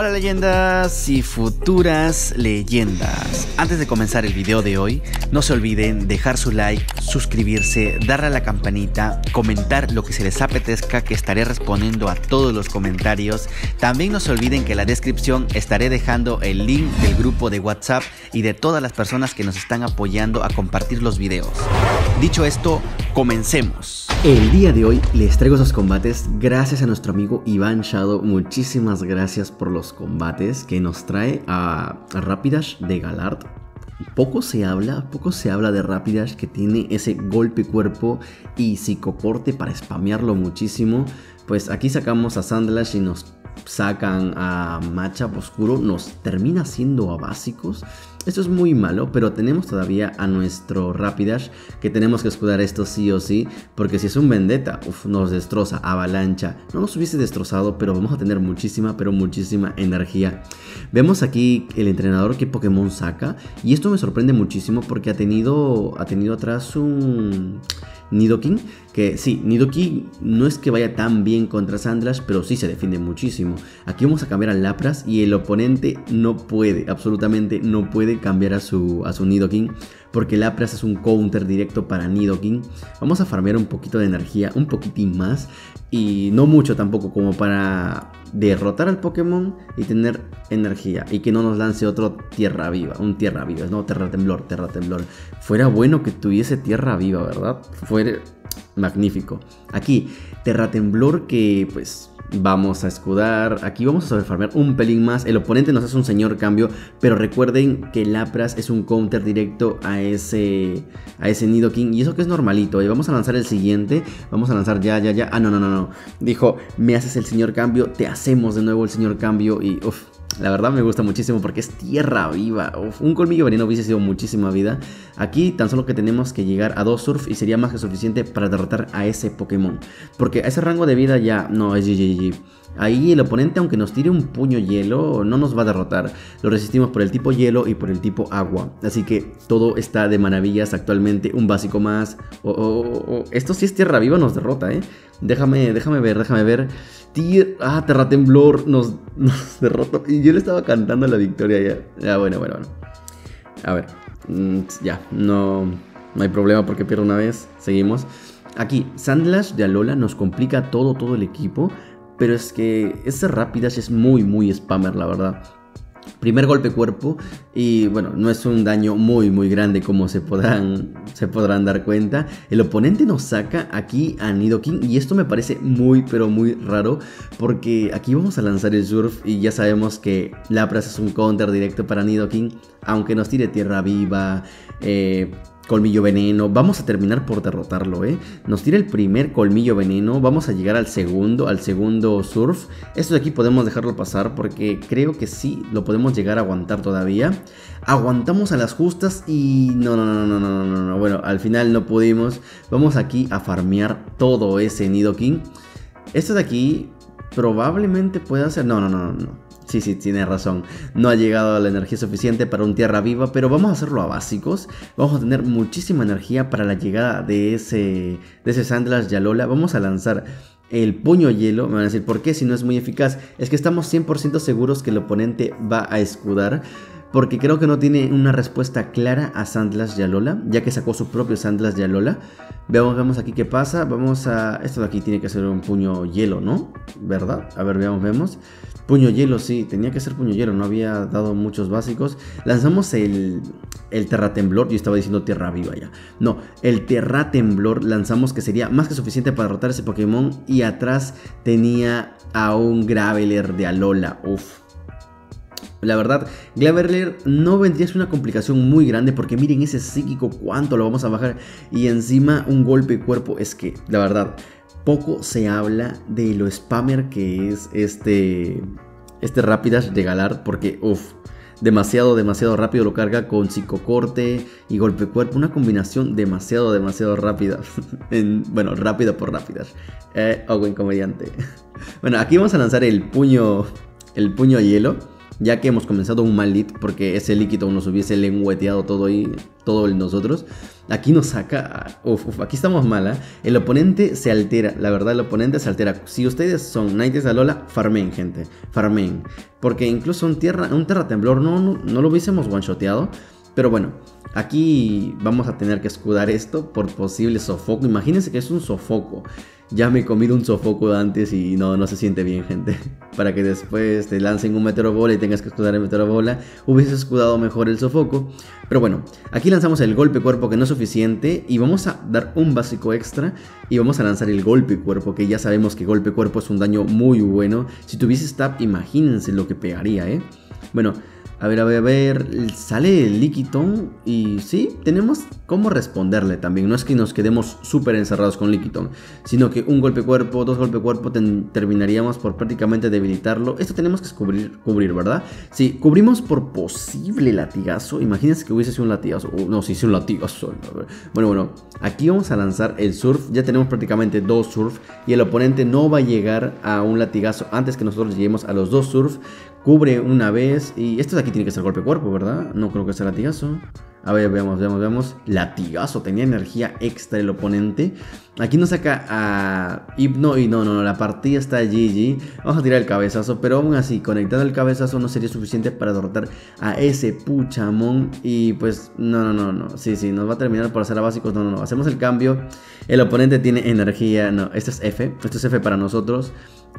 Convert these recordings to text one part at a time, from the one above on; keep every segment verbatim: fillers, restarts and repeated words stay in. Hola leyendas y futuras leyendas. Antes de comenzar el video de hoy, no se olviden dejar su like, suscribirse, darle a la campanita, comentar lo que se les apetezca, que estaré respondiendo a todos los comentarios. También no se olviden que en la descripción estaré dejando el link del grupo de WhatsApp y de todas las personas que nos están apoyando a compartir los videos. Dicho esto, comencemos. El día de hoy les traigo esos combates gracias a nuestro amigo Iván Shadow. Muchísimas gracias por los combates que nos trae a Rapidash de Galar. Poco se habla, poco se habla de Rapidash, que tiene ese golpe cuerpo y psicoporte para spamearlo muchísimo. Pues aquí sacamos a Sandslash y nos sacan a Machap Oscuro, nos termina siendo a básicos. Esto es muy malo, pero tenemos todavía a nuestro Rapidash, que tenemos que escudar esto sí o sí, porque si es un Vendetta, uf, nos destroza, avalancha, no nos hubiese destrozado, pero vamos a tener muchísima, pero muchísima energía. Vemos aquí el entrenador que Pokémon saca, y esto me sorprende muchísimo porque ha tenido, ha tenido atrás un Nidoking, que sí, Nidoking no es que vaya tan bien contra Sandslash, pero sí se defiende muchísimo. Aquí vamos a cambiar al Lapras y el oponente no puede, absolutamente no puede cambiar a su, a su Nidoking, porque Lapras es un counter directo para Nidoking. Vamos a farmear un poquito de energía, un poquitín más, y no mucho tampoco, como para derrotar al Pokémon y tener energía, y que no nos lance otro Tierra Viva, un Tierra Viva, no, Terra Temblor, Terra Temblor. Fuera bueno que tuviese Tierra Viva, ¿verdad? Fuera magnífico. Aquí, Terra Temblor que pues vamos a escudar, aquí vamos a sobrefarmear un pelín más, el oponente nos hace un señor cambio, pero recuerden que Lapras es un counter directo a ese a ese Nidoking, y eso que es normalito, y vamos a lanzar el siguiente, vamos a lanzar ya, ya, ya, ah no, no, no, no, dijo, me haces el señor cambio, te hacemos de nuevo el señor cambio, y uff, la verdad me gusta muchísimo porque es Tierra Viva. Uf, un colmillo veneno hubiese sido muchísima vida. Aquí tan solo que tenemos que llegar a dos surf y sería más que suficiente para derrotar a ese Pokémon, porque a ese rango de vida ya no es G G G. Ahí el oponente, aunque nos tire un puño hielo, no nos va a derrotar. Lo resistimos por el tipo hielo y por el tipo agua. Así que todo está de maravillas actualmente. Un básico más. Oh, oh, oh. Esto sí es Tierra Viva, nos derrota, eh. Déjame, déjame ver, déjame ver. Tier... Ah, Terra Temblor nos, nos derrotó. Y yo le estaba cantando la victoria ya. Ya, bueno, bueno, bueno. A ver. Mm, ya, no, no hay problema porque pierdo una vez. Seguimos. Aquí, Sandslash de Alola nos complica todo, todo el equipo. Pero es que ese Rapidash es muy, muy spammer, la verdad. Primer golpe cuerpo y bueno, no es un daño muy, muy grande como se podrán, se podrán dar cuenta. El oponente nos saca aquí a Nidoking y esto me parece muy, pero muy raro. Porque aquí vamos a lanzar el Surf y ya sabemos que Lapras es un counter directo para Nidoking. Aunque nos tire Tierra Viva, eh... colmillo veneno, vamos a terminar por derrotarlo, ¿eh? Nos tira el primer colmillo veneno, vamos a llegar al segundo, al segundo surf. Esto de aquí podemos dejarlo pasar porque creo que sí lo podemos llegar a aguantar todavía. Aguantamos a las justas y no, no, no, no, no, no, no, bueno, al final no pudimos. Vamos aquí a farmear todo ese Nidoking. Esto de aquí probablemente pueda ser, no, no, no, no, no. Sí, sí, tiene razón. No ha llegado a la energía suficiente para un Tierra Viva, pero vamos a hacerlo a básicos. Vamos a tener muchísima energía para la llegada de ese, de ese Sandslash de Alola. Vamos a lanzar el puño hielo. Me van a decir, ¿por qué si no es muy eficaz? Es que estamos cien por ciento seguros que el oponente va a escudar. Porque creo que no tiene una respuesta clara a Sandslash de Alola, ya que sacó su propio Sandslash de Alola. Veamos, veamos aquí qué pasa. Vamos a... Esto de aquí tiene que ser un puño hielo, ¿no? ¿Verdad? A ver, veamos, veamos. Puño hielo, sí. Tenía que ser puño hielo. No había dado muchos básicos. Lanzamos el... El Terra Temblor. Yo estaba diciendo Tierra Viva ya. No, el Terra Temblor lanzamos que sería más que suficiente para derrotar ese Pokémon. Y atrás tenía a un Graveler de Alola. Uf. La verdad, Graveler no vendría a ser una complicación muy grande porque miren ese psíquico cuánto lo vamos a bajar y encima un golpe cuerpo. Es que, la verdad, poco se habla de lo spammer que es este, este Rapidash de Galar porque, uff, demasiado, demasiado rápido lo carga con psicocorte y golpe cuerpo. Una combinación demasiado, demasiado rápida. en, bueno, rápida por Rapidash. Eh, o buen comediante. Bueno, aquí vamos a lanzar el puño, el puño hielo. ya que hemos comenzado un mal lead, porque ese Lickitung nos hubiese lengüeteado todo y todo el nosotros. Aquí nos saca, uf, uf, aquí estamos mal, ¿eh? El oponente se altera, la verdad el oponente se altera. Si ustedes son Knights de Alola, farmen, gente, farmen, porque incluso un tierra, un Terra Temblor no, no, no lo hubiésemos one-shoteado, pero bueno. Aquí vamos a tener que escudar esto por posible sofoco. Imagínense que es un sofoco. Ya me he comido un sofoco antes y no, no se siente bien, gente. Para que después te lancen un meteorobola y tengas que escudar el meteorobola. Hubiese escudado mejor el sofoco. Pero bueno, aquí lanzamos el golpe cuerpo que no es suficiente. Y vamos a dar un básico extra. Y vamos a lanzar el golpe cuerpo, que ya sabemos que golpe cuerpo es un daño muy bueno. Si tuviese stab, imagínense lo que pegaría, ¿eh? Bueno... A ver, a ver, a ver, sale el Lickitung y sí, tenemos cómo responderle también. No es que nos quedemos súper encerrados con Lickitung, sino que un golpe cuerpo, dos golpe cuerpo, ten, terminaríamos por prácticamente debilitarlo. Esto tenemos que cubrir, cubrir, ¿verdad? Sí, cubrimos por posible latigazo. Imagínense que hubiese sido un latigazo. Oh, no, sí, sí, un latigazo. Bueno, bueno, aquí vamos a lanzar el surf. Ya tenemos prácticamente dos surf y el oponente no va a llegar a un latigazo antes que nosotros lleguemos a los dos surf. Cubre una vez y esto de aquí tiene que ser golpe cuerpo, ¿verdad? No creo que sea latigazo. A ver, veamos, veamos, veamos. Latigazo, tenía energía extra el oponente. Aquí nos saca a Hipno y no, no, no, la partida está G G. Vamos a tirar el cabezazo, pero aún así, conectado el cabezazo no sería suficiente para derrotar a ese Puchamón. Y pues, no, no, no, no, sí, sí, nos va a terminar por hacer a básicos, no, no, no, hacemos el cambio. El oponente tiene energía, no, esto es F, esto es F para nosotros.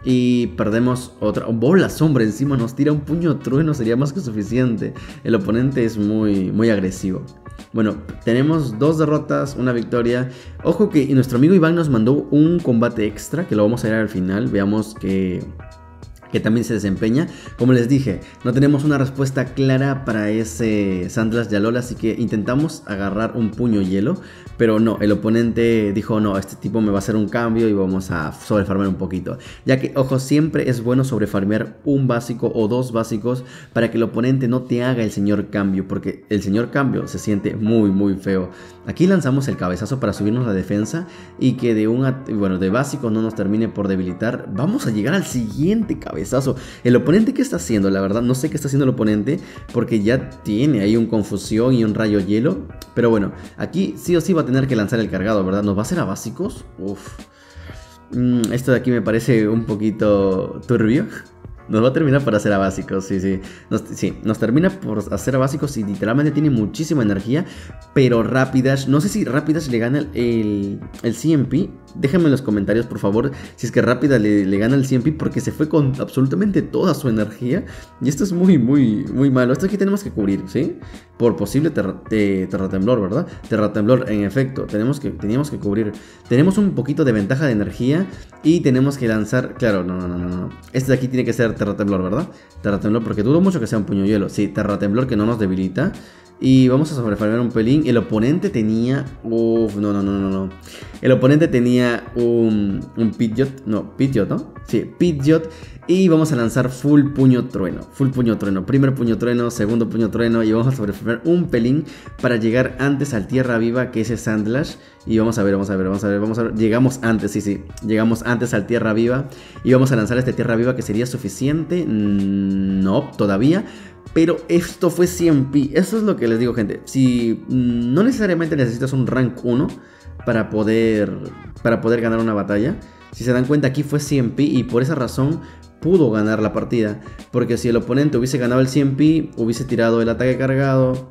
Y perdemos otra bola sombra encima, nos tira un puño trueno, sería más que suficiente. El oponente es muy, muy agresivo. Bueno, tenemos dos derrotas, una victoria. Ojo que nuestro amigo Iván nos mandó un combate extra, que lo vamos a ver al final. Veamos que... que también se desempeña. Como les dije, no tenemos una respuesta clara para ese Sandslash de Alola, así que intentamos agarrar un puño hielo, pero no, el oponente dijo no, este tipo me va a hacer un cambio y vamos a sobrefarmear un poquito, ya que, ojo, siempre es bueno sobrefarmear un básico o dos básicos para que el oponente no te haga el señor cambio, porque el señor cambio se siente muy muy feo. Aquí lanzamos el cabezazo para subirnos la defensa y que de un, bueno, de básico no nos termine por debilitar. Vamos a llegar al siguiente cabezazo. El oponente, ¿qué está haciendo? La verdad no sé qué está haciendo el oponente, porque ya tiene ahí un confusión y un rayo hielo. Pero bueno, aquí sí o sí va a tener que lanzar el cargado, ¿verdad? ¿Nos va a hacer a básicos? Uf. Mm, esto de aquí me parece un poquito turbio. Nos va a terminar por hacer a básicos, sí, sí. Nos, sí, nos termina por hacer a básicos y literalmente tiene muchísima energía. Pero Rapidash, no sé si Rapidash le gana el, el, el C M P. Déjenme en los comentarios, por favor, si es que Rapidash le, le gana el C M P, porque se fue con absolutamente toda su energía. Y esto es muy, muy, muy malo. Esto aquí tenemos que cubrir, ¿sí? Por posible terra, te, terratemblor, ¿verdad? Terratemblor, en efecto, tenemos que, teníamos que cubrir. Tenemos un poquito de ventaja de energía y tenemos que lanzar... Claro, no, no, no, no. Este de aquí tiene que ser... Terra Temblor, ¿verdad? Terra Temblor, porque dudo mucho que sea un puño hielo. Sí, Terra Temblor que no nos debilita. Y vamos a sobrefarmear un pelín. El oponente tenía... Uff, no, no, no, no, no. El oponente tenía un, un Pidgeot. No, Pidgeot, ¿no? Sí, Pidgeot. Y vamos a lanzar full puño trueno. Full puño trueno. Primer puño trueno, segundo puño trueno. Y vamos a sobrefarmear un pelín para llegar antes al Tierra Viva, que es el Sandslash. Y vamos a ver, vamos a ver, vamos a ver, vamos a ver. Llegamos antes, sí, sí. Llegamos antes al Tierra Viva. Y vamos a lanzar este Tierra Viva, que sería suficiente. No, todavía. Pero esto fue cien P. Eso es lo que les digo, gente. Si no necesariamente necesitas un rank uno para poder, para poder ganar una batalla. Si se dan cuenta, aquí fue cien P y por esa razón... pudo ganar la partida, porque si el oponente hubiese ganado el cien P, hubiese tirado el ataque cargado,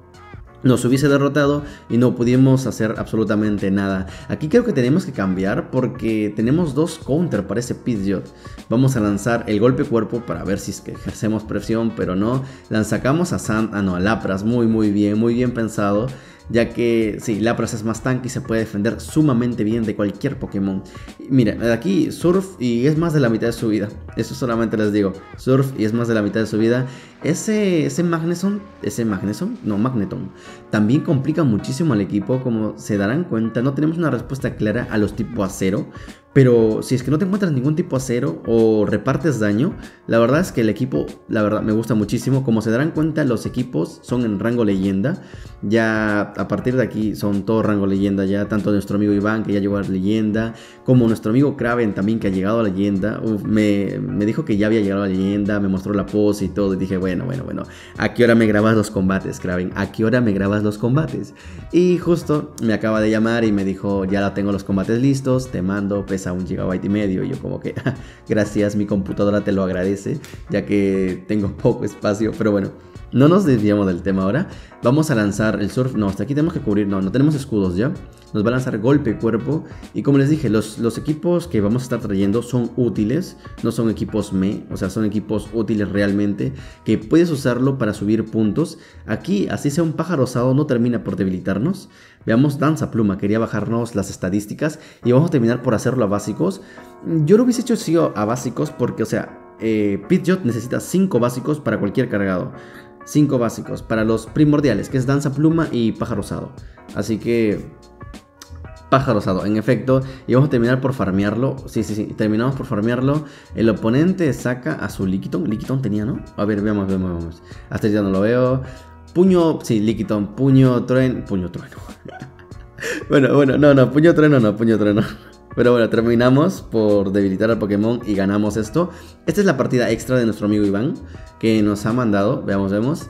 nos hubiese derrotado y no pudimos hacer absolutamente nada. Aquí creo que tenemos que cambiar, porque tenemos dos counter para ese Pidgeot. Vamos a lanzar el golpe cuerpo para ver si es que ejercemos presión, pero no. Lanzamos a San, ah no, a Lapras, muy muy bien, muy bien pensado. Ya que, sí, Lapras es más tanque y se puede defender sumamente bien de cualquier Pokémon. Mira, aquí Surf y es más de la mitad de su vida. Eso solamente les digo. Surf y es más de la mitad de su vida. Ese, ese Magneton, ese Magneton, no, Magneton, también complica muchísimo al equipo. Como se darán cuenta, no tenemos una respuesta clara a los tipo acero. Pero si es que no te encuentras ningún tipo acero o repartes daño, la verdad es que el equipo, la verdad, me gusta muchísimo. Como se darán cuenta, los equipos son en rango leyenda. Ya a partir de aquí son todo rango leyenda ya. Tanto nuestro amigo Iván, que ya llegó a la leyenda, como nuestro amigo Kraven también, que ha llegado a la leyenda. Uf, me, me dijo que ya había llegado a la leyenda, me mostró la pose y todo. Y dije, bueno, bueno, bueno, ¿a qué hora me grabas los combates, Kraven? ¿A qué hora me grabas los combates? Y justo me acaba de llamar y me dijo, ya la tengo los combates listos, te mando pesa un gigabyte y medio. Y yo como que, gracias, mi computadora te lo agradece, ya que tengo poco espacio. Pero bueno, no nos desviamos del tema ahora. Vamos a lanzar el surf. No, hasta aquí tenemos que cubrir. No, no tenemos escudos ya. Nos va a lanzar golpe cuerpo. Y como les dije, los, los equipos que vamos a estar trayendo son útiles. No son equipos me. O sea, son equipos útiles realmente, que puedes usarlo para subir puntos. Aquí, así sea un pájaro osado, no termina por debilitarnos. Veamos Danza Pluma. Quería bajarnos las estadísticas. Y vamos a terminar por hacerlo a básicos. Yo lo hubiese hecho sí a básicos porque, o sea, eh, Pidgeot necesita cinco básicos para cualquier cargado. cinco básicos para los primordiales, que es Danza Pluma y Pájaro Osado. Así que Pájaro Osado, en efecto. Y vamos a terminar por farmearlo. Sí, sí, sí, terminamos por farmearlo. El oponente saca a su Lickitung. Lickitung tenía, ¿no? A ver, veamos, veamos, veamos. Hasta ya no lo veo. Puño, sí, Lickitung. Puño, trueno. Puño, trueno. Bueno, bueno, no, no, puño, trueno, no, puño, trueno. Pero bueno, terminamos por debilitar al Pokémon y ganamos esto. Esta es la partida extra de nuestro amigo Iván, que nos ha mandado. Veamos, vemos.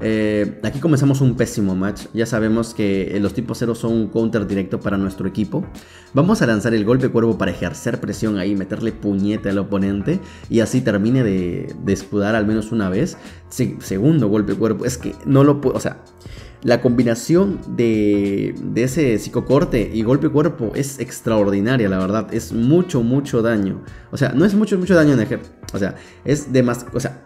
Eh, aquí comenzamos un pésimo match. Ya sabemos que los tipos cero son un counter directo para nuestro equipo. Vamos a lanzar el golpe cuervo para ejercer presión ahí, meterle puñete al oponente y así termine de, de escudar al menos una vez. Sí, segundo golpe cuervo. Es que no lo puedo, o sea, la combinación de, de ese psicocorte y golpe cuerpo es extraordinaria, la verdad. Es mucho, mucho daño. O sea, no es mucho, mucho daño en ejer... O sea, es de más... O sea,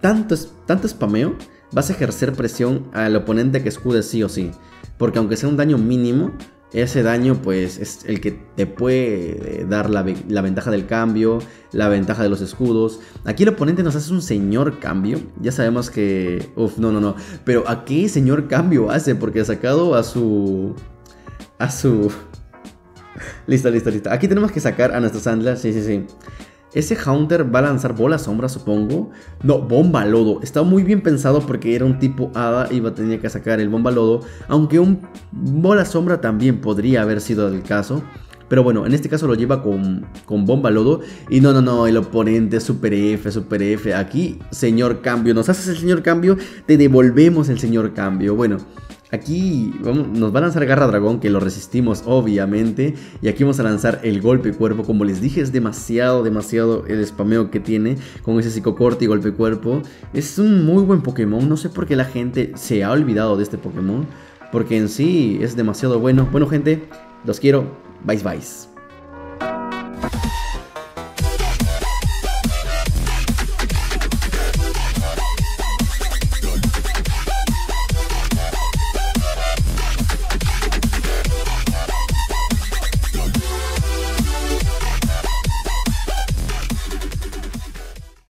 tanto, tanto spameo, vas a ejercer presión al oponente que escude sí o sí. Porque aunque sea un daño mínimo, ese daño pues es el que te puede dar la, la ventaja del cambio, la ventaja de los escudos. Aquí el oponente nos hace un señor cambio. Ya sabemos que... Uf, no, no, no. Pero ¿a qué señor cambio hace? Porque ha sacado a su... A su... Listo, listo, listo. Aquí tenemos que sacar a nuestro Sandslash. Sí, sí, sí. Ese Haunter va a lanzar bola sombra, supongo. No, bomba lodo. Está muy bien pensado porque era un tipo hada y iba a tener que sacar el bomba lodo. Aunque un bola sombra también podría haber sido el caso. Pero bueno, en este caso lo lleva con, con bomba lodo. Y no, no, no, el oponente super F, super F. Aquí, señor cambio. Nos haces el señor cambio, te devolvemos el señor cambio. Bueno, aquí vamos, nos va a lanzar Garra Dragón, que lo resistimos obviamente. Y aquí vamos a lanzar el golpe cuerpo. Como les dije, es demasiado, demasiado el spameo que tiene con ese psicocorte y golpe cuerpo. Es un muy buen Pokémon. No sé por qué la gente se ha olvidado de este Pokémon, porque en sí es demasiado bueno. Bueno, gente, los quiero. Bye, bye.